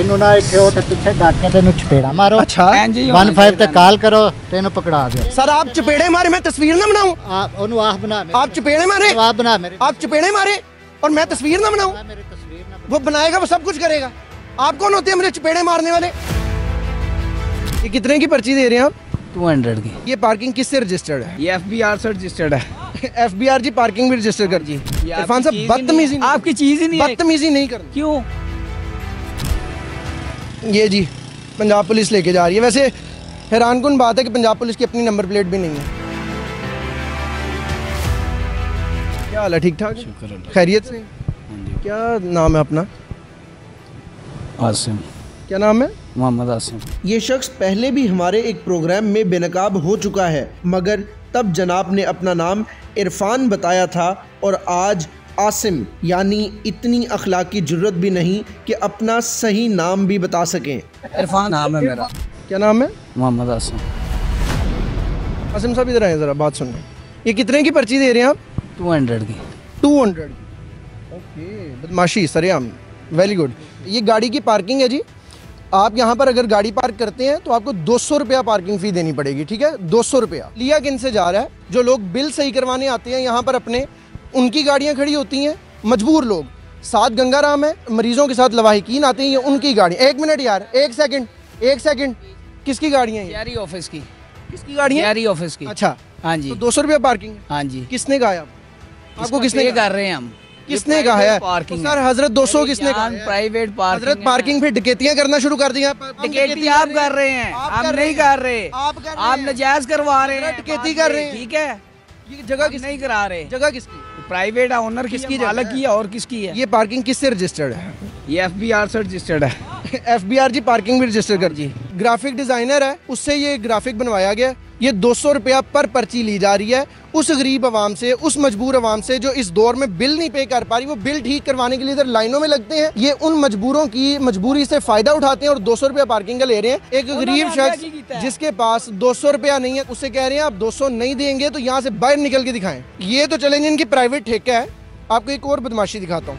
इनोनाई ठेठ पिछे डाके तेन चपेड़ा मारो। अच्छा 15 ते कॉल करो तेन पकड़ा दे। सर आप चपेड़े मारे, मैं तस्वीर ना बनाऊं। आप ओनु आप बना मेरे, आप चपेड़े मारे, आप बना मेरे, आप चपेड़े मारे और मैं तस्वीर ना बनाऊं। मेरी तस्वीर ना वो बनाएगा, वो सब कुछ करेगा। आप कौन होते हैं मेरे चपेड़े मारने वाले? ये कितने की पर्ची दे रहे हैं आप? 200 की। ये पार्किंग किससे रजिस्टर्ड है? ये एफबीआर से रजिस्टर्ड है। एफबीआर जी पार्किंग भी रजिस्टर कर दी। इरफान साहब बदतमीजी, आपकी चीज ही नहीं, बदतमीजी नहीं कर क्यों? ये जी पंजाब पुलिस लेके जा रही है। वैसे हैरानकुन बात है कि पंजाब पुलिस की अपनी नंबर प्लेट भी नहीं है। क्या हाल है? ठीक ठाक, शुक्र खैरियत से। क्या नाम है अपना? आसिम। क्या नाम है? मोहम्मद आसिम। ये शख्स पहले भी हमारे एक प्रोग्राम में बेनकाब हो चुका है, मगर तब जनाब ने अपना नाम इरफान बताया था और आज आसिम, यानी इतनी अखलाकी जुर्रत भी नहीं कि अपना सही नाम भी बता सकें। इरफान नाम है मेरा। क्या नाम है? मोहम्मद आसिम। आसिम साहब इधर आए, जरा बात सुनिए। ये कितने की पर्ची दे रहे हैं आप? 200 की। 200 की, ओके। बदमाशी सरेआम, वेरी गुड। ये गाड़ी की पार्किंग है जी। आप यहाँ पर अगर गाड़ी पार्क करते हैं तो आपको 200 रुपया पार्किंग फ़ी देनी पड़ेगी, ठीक है? 200 रुपया लिया किन से जा रहा है? जो लोग बिल सही करवाने आते हैं यहाँ पर अपने, उनकी गाड़ियां खड़ी होती हैं, मजबूर लोग। साथ गंगाराम है, मरीजों के साथ लवाहिकीन आते हैं, ये उनकी गाड़ी। एक मिनट यार, एक सेकंड, किसकी गाड़ियां हैं? यारी ऑफिस की। किसकी गाड़ियां? यारी ऑफिस की। अच्छा हाँ जी। तो 200 रुपया पार्किंग है। हाँ जी। किसने कहा है आपको? किसने कर रहे हैं हम? किसने कहा है पार्किंग? सर हजरत 200 किसने कहा? Private parking. हजरत पार्किंग पे डकैतियां करना शुरू कर दी आप। डकैती आप कर रहे हैं, आप नहीं कर रहे, आप नजायज करवा रहे हैं, डकैती कर रहे हैं, ठीक है? ये जगह किस नहीं करा रहे? जगह किसकी? प्राइवेट है, ओनर किसकी है, मालिक की है और किसकी है? ये पार्किंग किससे रजिस्टर्ड है? ये एफबीआर से रजिस्टर्ड है। एफबीआर जी पार्किंग भी रजिस्टर कर दी। ग्राफिक डिजाइनर है, उससे ये ग्राफिक बनवाया गया। ये 200 रुपया पर पर्ची ली जा रही है उस गरीब आवाम से, उस मजबूर आवाम से जो इस दौर में बिल नहीं पे कर पा रही। वो बिल ठीक करवाने के लिए इधर लाइनों में लगते हैं। ये उन मजबूरों की मजबूरी से फायदा उठाते हैं और 200 रुपया पार्किंग का ले रहे हैं। एक गरीब शख्स जिसके पास 200 रुपया नहीं है, उससे कह रहे हैं आप 200 नहीं देंगे तो यहाँ से बाहर निकल के दिखाएं। ये तो चलेंगे, इनकी प्राइवेट ठेका है। आपको एक और बदमाशी दिखाता हूँ।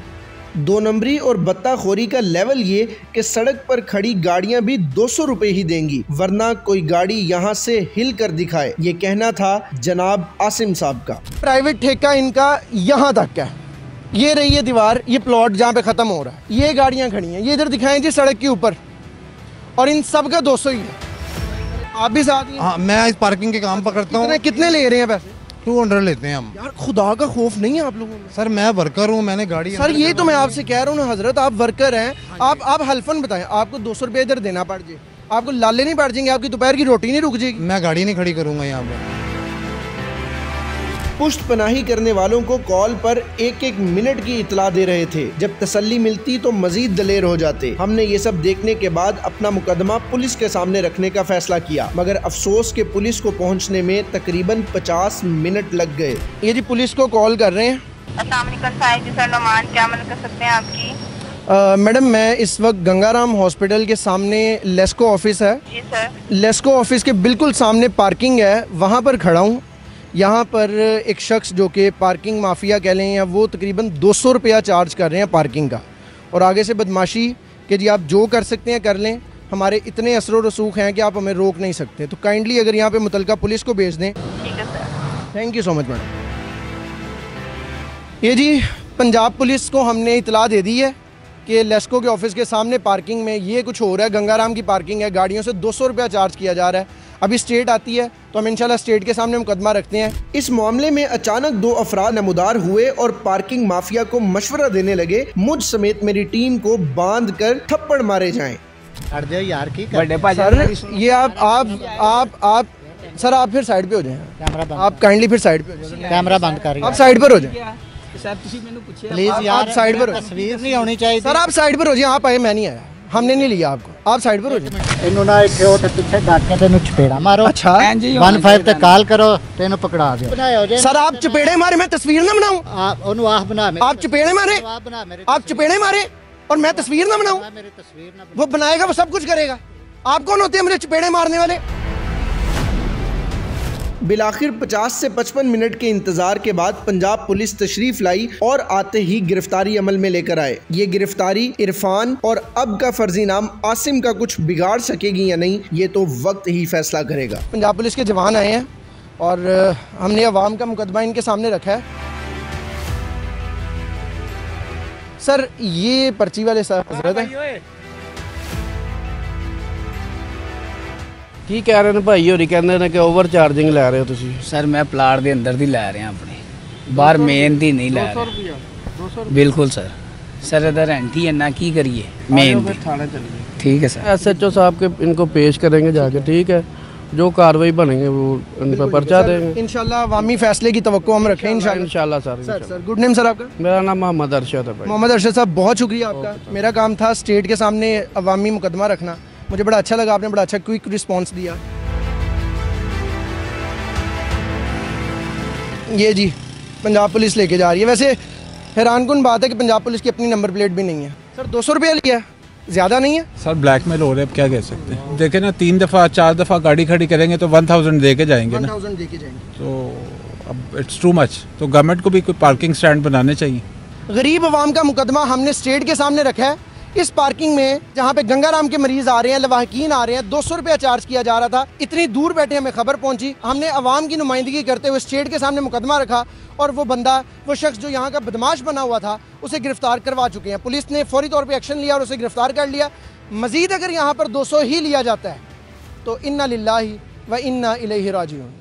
दो नंबरी और बत्ताखोरी का लेवल ये कि सड़क पर खड़ी गाड़ियां भी 200 रुपये ही देंगी, वरना कोई गाड़ी यहां से हिल कर दिखाए। ये कहना था जनाब आसिम साहब का। प्राइवेट ठेका इनका यहां तक है। ये रही है दीवार, ये प्लॉट जहां पे खत्म हो रहा है, ये गाड़ियां खड़ी हैं, ये इधर दिखाएं जी सड़क के ऊपर, और इन सब का 200 ही है। आप भी साथ? हाँ, मैं इस पार्किंग के काम पकड़ता हूँ। कितने ले रहे हैं पैसे? 200 लेते हैं हम। यार खुदा का खौफ नहीं है आप लोगों में। सर मैं वर्कर हूँ, मैंने गाड़ी। सर ये तो मैं आपसे कह रहा हूँ ना हजरत, आप वर्कर हैं, आप हल्फन बताएं। आपको 200 रुपये इधर देना पड़ जाए, आपको लाले नहीं पड़ जाएंगे, आपकी दोपहर की रोटी नहीं रुक जाएगी। मैं गाड़ी नहीं खड़ी करूँगा यहाँ पर। पुश्त पनाही करने वालों को कॉल पर एक एक मिनट की इतला दे रहे थे। जब तसल्ली मिलती तो मजीद दलेर हो जाते। हमने ये सब देखने के बाद अपना मुकदमा पुलिस के सामने रखने का फैसला किया, मगर अफसोस के पुलिस को पहुंचने में तकरीबन 50 मिनट लग गए। ये जी पुलिस को कॉल कर रहे हैं। अस्सलामुअलैकुम साहिब जी, सर नुमान क्या मदद कर सकते हैं आपकी? मैडम मैं इस वक्त गंगाराम हॉस्पिटल के सामने लेस्को ऑफिस है। जी सर। लेस्को ऑफिस के बिल्कुल सामने पार्किंग है, वहाँ पर खड़ा हूँ। यहाँ पर एक शख्स जो कि पार्किंग माफिया कह लें या वो, तकरीबन 200 रुपया चार्ज कर रहे हैं पार्किंग का। और आगे से बदमाशी कि जी आप जो कर सकते हैं कर लें, हमारे इतने असर रसूख हैं कि आप हमें रोक नहीं सकते। तो काइंडली अगर यहाँ पे मुतलका पुलिस को भेज दें। ठीक है sir. Thank you so much madam. ये जी पंजाब पुलिस को हमने इतला दे दी है कि लेस्को के ऑफिस के सामने पार्किंग में ये कुछ हो रहा है। गंगाराम की पार्किंग है, गाड़ियों से 200 रुपया चार्ज किया जा रहा है। अभी स्टेट आती है तो हम इंशाल्लाह स्टेट के सामने मुकदमा रखते हैं। इस मामले में अचानक 2 अफराद नमदार हुए और पार्किंग माफिया को मशवरा देने लगे, मुझ समेत मेरी टीम को बांध कर थप्पड़ मारे जाएं। यार की सर ये आप सर आप फिर साइड पे हो जाएं। आप काइंडली फिर साइड पे हो जाएं, कैमरा बंद कर, आप साइड पर हो जाएं। प्लीज आप साइड पर, तस्वीर नहीं होनी चाहिए। सर आप साइड पर हो जाएं, आप आए, मैं नहीं आया, हमने नहीं लिया आपको। आप साइड पर हो जाओ। इनोनाई ठेठ पिछे डाके तेन चपेड़ा मारो। अच्छा 15 ते कॉल करो तेन पकड़ा दे। सर आप चपेड़े मारे, मैं तस्वीर ना बनाऊं। आप ओनु आप बना मेरे, आप चपेड़े मारे, आप बना मेरे, आप चपेड़े मारे और मैं तस्वीर ना बनाऊं। मेरी तस्वीर ना वो बनाएगा, वो सब कुछ करेगा। आप कौन होते हैं मेरे चपेड़े मारने वाले? बिलाखिर 50 से 55 मिनट के इंतजार के बाद पंजाब पुलिस तशरीफ लाई और आते ही गिरफ्तारी अमल में लेकर आए। ये गिरफ्तारी इरफान और अब का फर्जी नाम आसिम का कुछ बिगाड़ सकेगी या नहीं, ये तो वक्त ही फैसला करेगा। पंजाब पुलिस के जवान आए हैं और हमने अवाम का मुकदमा इनके सामने रखा है। सर, ये पर्ची वाले हजरत है। ਕੀ ਕਹਿ ਰਹੇ ਨੇ ਭਾਈ ਹੋਰੀ? ਕਹਿੰਦੇ ਨੇ ਕਿ ਓਵਰ ਚਾਰਜਿੰਗ ਲੈ ਰਹੇ ਹੋ ਤੁਸੀਂ। ਸਰ, ਮੈਂ ਪਲਾਟ ਦੇ ਅੰਦਰ ਦੀ ਲੈ ਰਿਹਾ, ਆਪਣੇ ਬਾਹਰ ਮੇਨ ਦੀ ਨਹੀਂ ਲੈ ਰਿਹਾ। 200 ਬਿਲਕੁਲ ਸਰ। सर इधर एंटी है ना, की करिए मेन थाना चलिए। ठीक है सर, SHO साहब के इनको पेश करेंगे जाके। ठीक है, जो कार्रवाई बनेंगे वो इन पर पर्चा देंगे इंशाल्लाह। अवामी फैसले की तवक्को हम रखें इंशाल्लाह। सर, गुड नेम सर आपका? मेरा नाम मोहम्मद अरशद है। मोहम्मद अरशद साहब, बहुत शुक्रिया आपका। मेरा काम था स्टेट के सामने अवामी मुकदमा रखना। मुझे बड़ा अच्छा लगा, आपने बड़ा अच्छा क्विक रिस्पॉन्स दिया। ये जी पंजाब पुलिस लेके जा रही है। वैसे हैरानकुन बात है कि पंजाब पुलिस की अपनी नंबर प्लेट भी नहीं है। सर, 200 रुपया लिया, ज़्यादा नहीं है। सर, ब्लैकमेल हो रहे हैं, अब क्या कह सकते हैं। देखे ना, 3 दफ़ा 4 दफ़ा गाड़ी खड़ी करेंगे तो 1000 दे के जाएंगे ना, 1000 दे के जाएंगे। तो अब इट्स टू मच। तो गवर्नमेंट को भी कोई पार्किंग स्टैंड बनाने चाहिए। गरीब आवाम का मुकदमा हमने स्टेट के सामने रखा है। इस पार्किंग में जहाँ पे गंगाराम के मरीज आ रहे हैं, लवाहकीन आ रहे हैं, 200 रुपया चार्ज किया जा रहा था। इतनी दूर बैठे हमें खबर पहुँची। हमने अवाम की नुमाइंदगी करते हुए स्टेट के सामने मुकदमा रखा और वो शख्स जो यहाँ का बदमाश बना हुआ था उसे गिरफ्तार करवा चुके हैं। पुलिस ने फौरी तौर पे एक्शन लिया और उसे गिरफ्तार कर लिया। मजीद अगर यहाँ पर 200 ही लिया जाता है तो इन्ना लिल्लाही व इन्ना इलैहि राजिऊन।